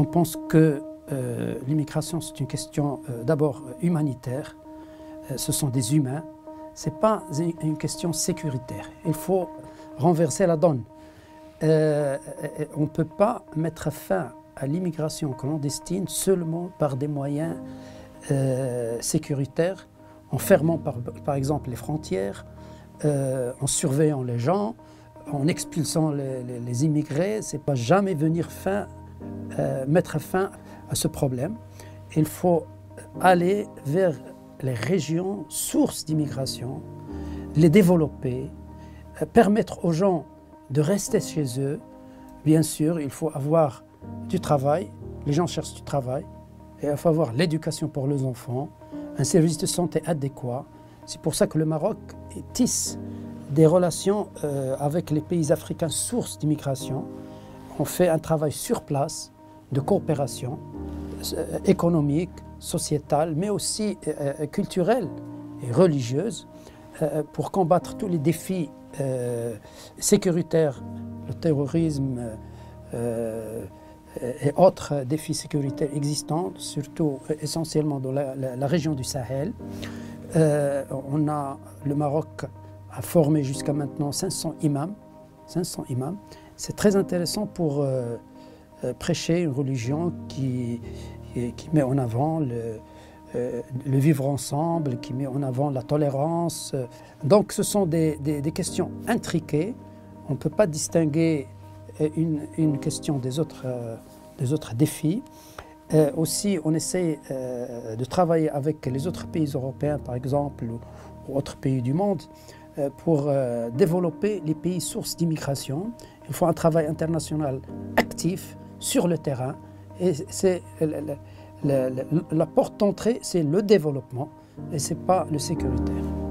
On pense que l'immigration, c'est une question d'abord humanitaire. Ce sont des humains. Ce n'est pas une question sécuritaire. Il faut renverser la donne. On ne peut pas mettre fin à l'immigration clandestine seulement par des moyens sécuritaires, en fermant par exemple les frontières, en surveillant les gens, en expulsant les immigrés. Ce n'est pas jamais venir mettre fin à ce problème. Il faut aller vers les régions sources d'immigration, les développer, permettre aux gens de rester chez eux. Bien sûr, il faut avoir du travail, les gens cherchent du travail, et il faut avoir l'éducation pour les enfants, un service de santé adéquat. C'est pour ça que le Maroc tisse des relations avec les pays africains sources d'immigration. On fait un travail sur place de coopération économique, sociétale, mais aussi culturelle et religieuse, pour combattre tous les défis sécuritaires, le terrorisme et autres défis sécuritaires existants, surtout essentiellement dans la région du Sahel. Le Maroc a formé jusqu'à maintenant 500 imams. C'est très intéressant pour prêcher une religion qui met en avant le vivre ensemble, qui met en avant la tolérance. Donc ce sont des questions intriquées. On ne peut pas distinguer une question des autres défis. Aussi, on essaie de travailler avec les autres pays européens, par exemple, ou autres pays du monde, pour développer les pays sources d'immigration. Il faut un travail international actif sur le terrain. Et c'est la porte d'entrée, c'est le développement et ce n'est pas le sécuritaire.